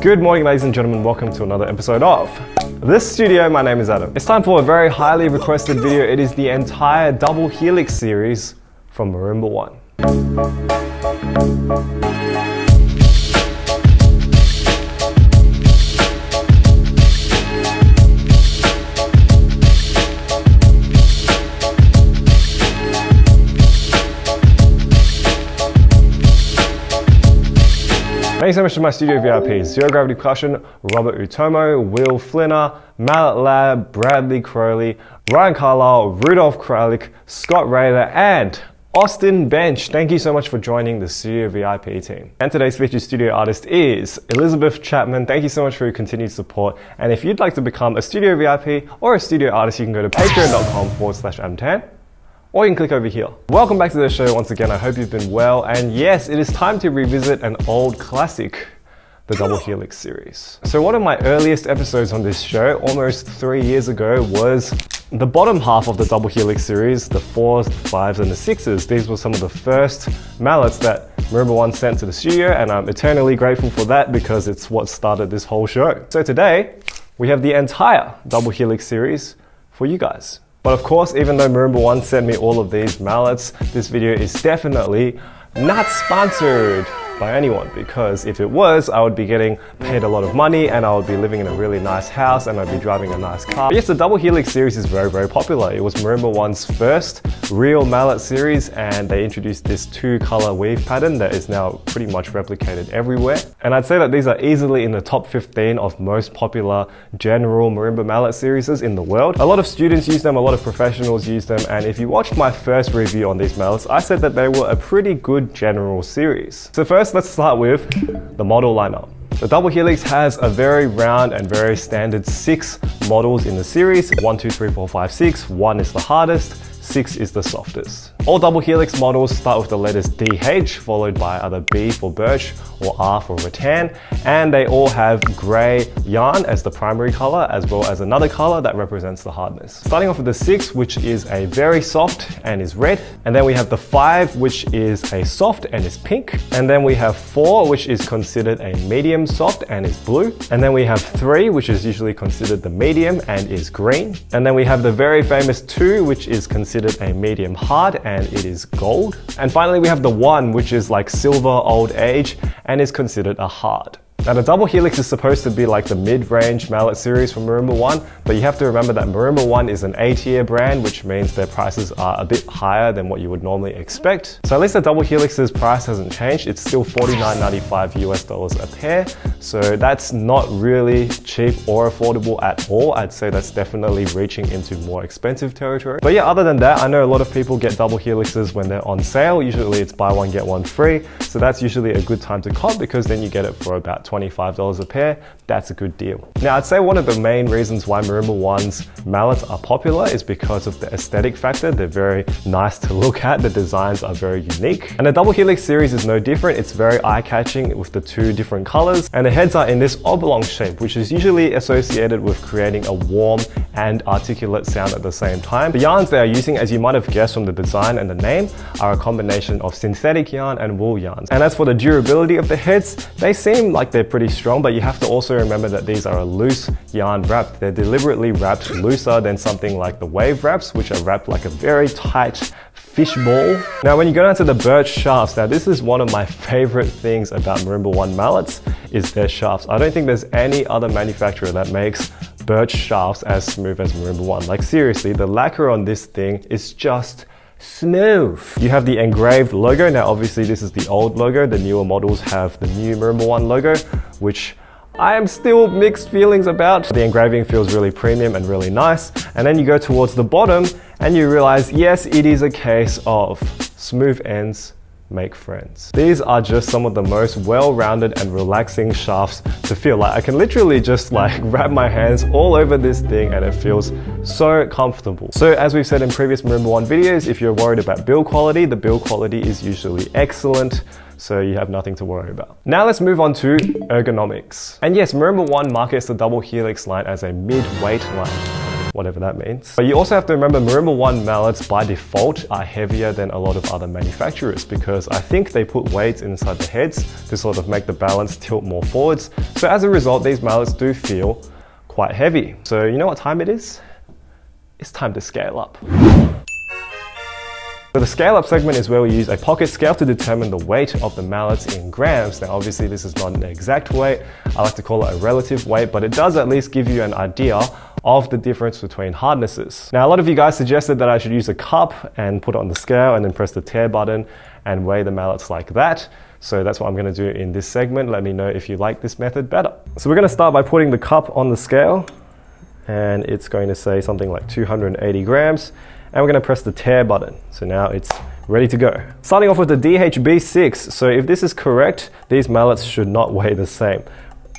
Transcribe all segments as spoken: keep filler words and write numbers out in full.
Good morning, ladies and gentlemen, welcome to another episode of This Studio. My name is Adam. It's time for a very highly requested video. It is the entire Double Helix series from Marimba One. Thanks so much to my studio V I Ps, Zero Gravity Percussion, Robert Utomo, Will Flinner, Mallet Lab, Bradley Crowley, Ryan Carlisle, Rudolf Kralik, Scott Rayler, and Austin Bench. Thank you so much for joining the studio V I P team. And today's featured studio artist is Elizabeth Chapman. Thank you so much for your continued support. And if you'd like to become a studio V I P or a studio artist, you can go to patreon.com forward slash adam10. Or you can click over here. Welcome back to the show once again. I hope you've been well, and yes, it is time to revisit an old classic, the Double Helix series. So one of my earliest episodes on this show, almost three years ago, was the bottom half of the Double Helix series, the fours, the fives, and the sixes. These were some of the first mallets that Marimba One sent to the studio, and I'm eternally grateful for that because it's what started this whole show. So today, we have the entire Double Helix series for you guys. But of course, even though Marimba One sent me all of these mallets, this video is definitely not sponsored by anyone, because if it was, I would be getting paid a lot of money and I would be living in a really nice house and I'd be driving a nice car. But yes, the Double Helix series is very, very popular. It was Marimba One's first real mallet series, and they introduced this two color weave pattern that is now pretty much replicated everywhere. And I'd say that these are easily in the top fifteen of most popular general marimba mallet series in the world. A lot of students use them, a lot of professionals use them, and if you watched my first review on these mallets, I said that they were a pretty good general series. So first, let's start with the model lineup. The Double Helix has a very round and very standard six models in the series. One, two, three, four, five, six. One is the hardest, six is the softest. All Double Helix models start with the letters D H, followed by either B for birch or R for rattan, and they all have grey yarn as the primary colour, as well as another colour that represents the hardness. Starting off with the six, which is a very soft and is red, and then we have the five, which is a soft and is pink, and then we have four, which is considered a medium soft and is blue, and then we have three, which is usually considered the medium and is green, and then we have the very famous two, which is considered a medium hard and it is gold, and finally we have the one, which is like silver, old age, and is considered a hard. Now the Double Helix is supposed to be like the mid-range mallet series from Marimba One, but you have to remember that Marimba One is an A-tier brand, which means their prices are a bit higher than what you would normally expect. So at least the Double Helix's price hasn't changed. It's still forty-nine ninety-five US dollars a pair, so that's not really cheap or affordable at all. I'd say that's definitely reaching into more expensive territory. But yeah, other than that, I know a lot of people get Double Helixes when they're on sale. Usually it's buy one, get one free, so that's usually a good time to cop because then you get it for about twenty-five dollars a pair. That's a good deal. Now I'd say one of the main reasons why Marimba One's mallets are popular is because of the aesthetic factor. They're very nice to look at, the designs are very unique, and the Double Helix series is no different. It's very eye-catching with the two different colors, and the heads are in this oblong shape, which is usually associated with creating a warm and articulate sound at the same time. The yarns they are using, as you might have guessed from the design and the name, are a combination of synthetic yarn and wool yarns. And as for the durability of the heads, they seem like they're They're pretty strong, but you have to also remember that these are a loose yarn wrap. They're deliberately wrapped looser than something like the wave wraps, which are wrapped like a very tight fishbowl. Now when you go down to the birch shafts, now this is one of my favorite things about Marimba One mallets, is their shafts. I don't think there's any other manufacturer that makes birch shafts as smooth as Marimba One. Like seriously, the lacquer on this thing is just smooth. You have the engraved logo. Now obviously this is the old logo. The newer models have the new Marimba One logo, which I am still mixed feelings about. The engraving feels really premium and really nice. And then you go towards the bottom and you realize, yes, it is a case of smooth ends make friends. These are just some of the most well-rounded and relaxing shafts to feel. Like I can literally just like wrap my hands all over this thing and it feels so comfortable. So as we've said in previous Marimba One videos, if you're worried about build quality, the build quality is usually excellent, so you have nothing to worry about. Now let's move on to ergonomics. And yes, Marimba One markets the Double Helix line as a mid-weight line. whatever that means. But you also have to remember Marimba One mallets by default are heavier than a lot of other manufacturers because I think they put weights inside the heads to sort of make the balance tilt more forwards. So as a result, these mallets do feel quite heavy. So you know what time it is? It's time to scale up. So the scale up segment is where we use a pocket scale to determine the weight of the mallets in grams. Now obviously this is not an exact weight, I like to call it a relative weight, but it does at least give you an idea of the difference between hardnesses. Now a lot of you guys suggested that I should use a cup and put it on the scale and then press the tear button and weigh the mallets like that. So that's what I'm going to do in this segment. Let me know if you like this method better. So we're going to start by putting the cup on the scale and it's going to say something like two hundred eighty grams. And we're going to press the tear button. So now it's ready to go. Starting off with the D H B six. So if this is correct, these mallets should not weigh the same.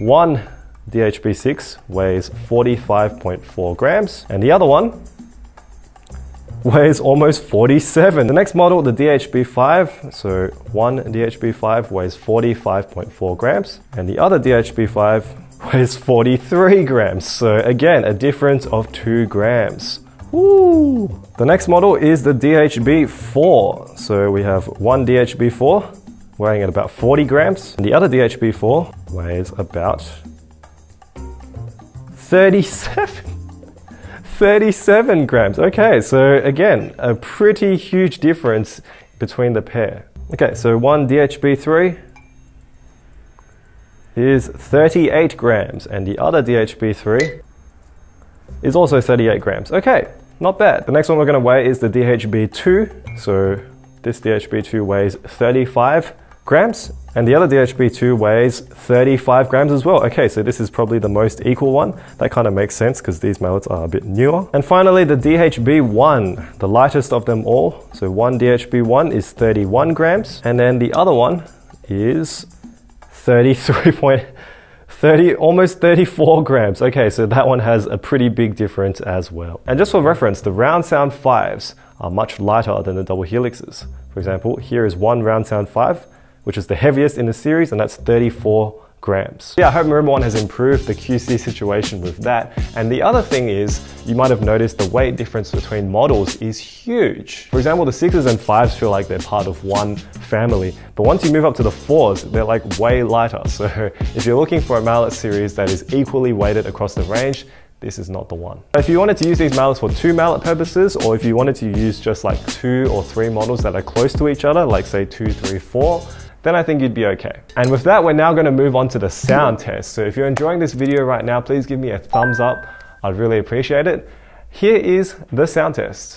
One D H B six weighs forty-five point four grams and the other one weighs almost forty-seven. The next model, the D H B five. So one D H B five weighs forty-five point four grams and the other D H B five weighs forty-three grams. So again, a difference of two grams. Woo. The next model is the D H B four. So we have one D H B four weighing at about forty grams and the other D H B four weighs about thirty-seven grams. Okay, so again, a pretty huge difference between the pair. Okay, so one D H B three is thirty-eight grams and the other D H B three is also thirty-eight grams. Okay, not bad. The next one we're going to weigh is the D H B two. So this D H B two weighs thirty-five grams and the other D H B two weighs thirty-five grams as well. Okay, so this is probably the most equal one. That kind of makes sense because these mallets are a bit newer. And finally, the D H B one, the lightest of them all. So one D H B one is thirty-one grams and then the other one is thirty-three point eight. thirty, almost thirty-four grams. Okay, so that one has a pretty big difference as well. And just for reference, the round sound fives are much lighter than the double helixes. For example, here is one round sound five, which is the heaviest in the series, and that's thirty-four grams. Yeah, I hope Marimba One has improved the Q C situation with that. And the other thing is, you might have noticed the weight difference between models is huge. For example, the sixes and fives feel like they're part of one family, but once you move up to the fours, they're like way lighter. So if you're looking for a mallet series that is equally weighted across the range, this is not the one. If you wanted to use these mallets for two mallet purposes, or if you wanted to use just like two or three models that are close to each other, like say two, three, four, then I think you'd be okay. And with that, we're now going to move on to the sound test. So if you're enjoying this video right now, please give me a thumbs up. I'd really appreciate it. Here is the sound test.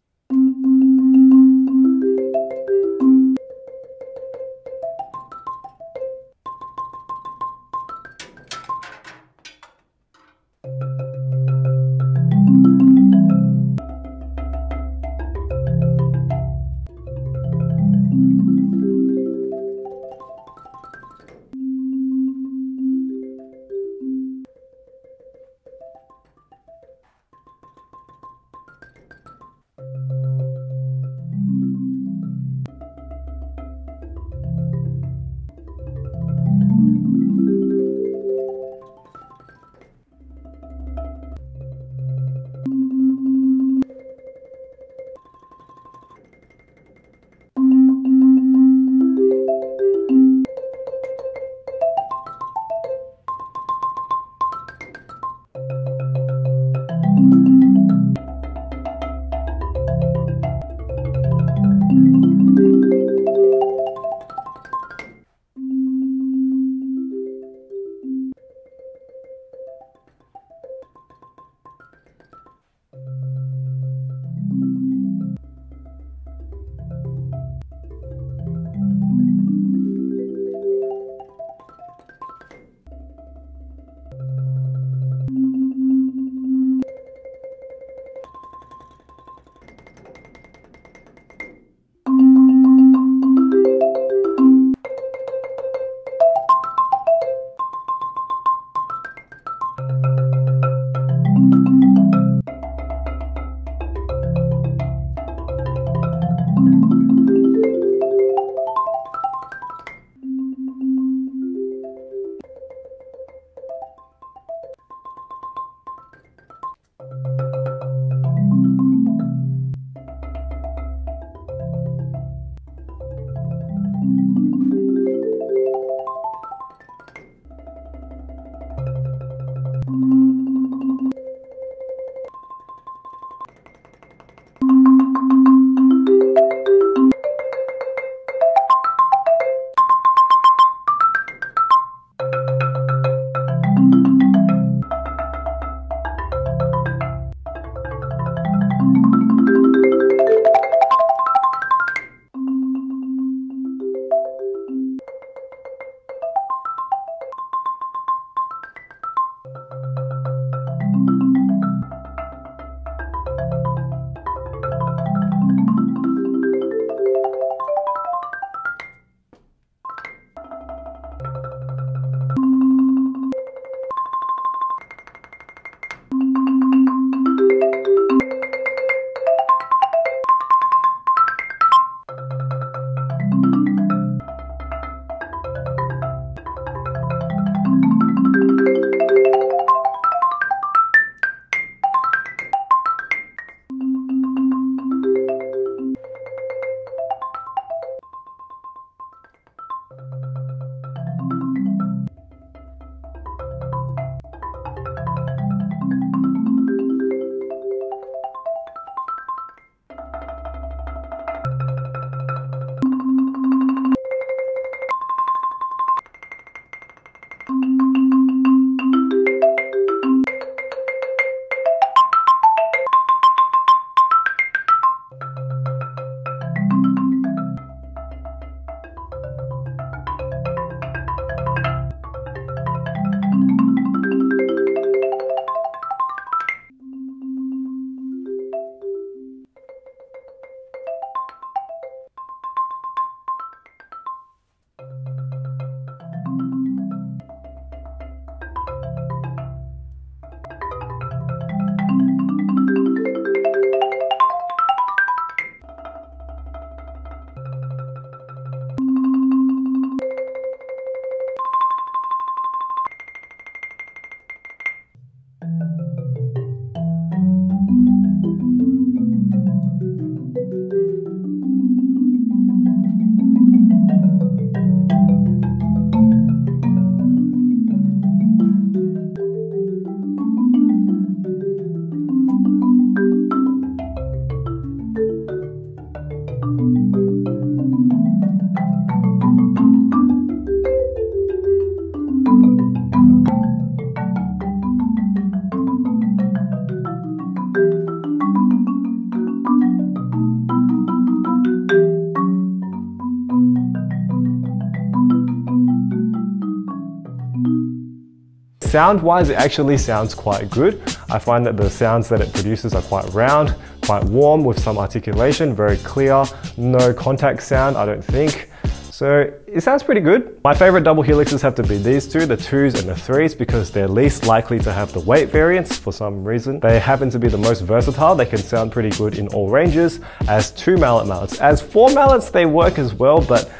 sound-wise, it actually sounds quite good. I find that the sounds that it produces are quite round, quite warm with some articulation, very clear, no contact sound, I don't think. So it sounds pretty good. My favorite double helixes have to be these two, the twos and the threes, because they're least likely to have the weight variance for some reason. They happen to be the most versatile. They can sound pretty good in all ranges as two mallet mallets. As four mallets, they work as well, but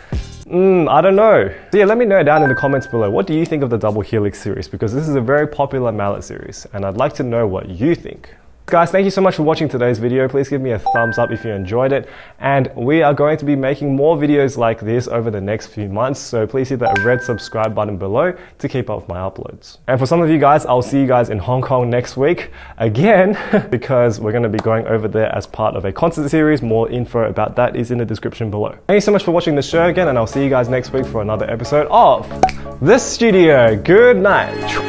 Mm, I don't know. So yeah, let me know down in the comments below, what do you think of the Double Helix series? Because this is a very popular mallet series and I'd like to know what you think. Guys, thank you so much for watching today's video. Please give me a thumbs up if you enjoyed it. And we are going to be making more videos like this over the next few months. So please hit that red subscribe button below to keep up with my uploads. And for some of you guys, I'll see you guys in Hong Kong next week again, because we're going to be going over there as part of a concert series. More info about that is in the description below. Thank you so much for watching the show again, and I'll see you guys next week for another episode of The Studio. Good night.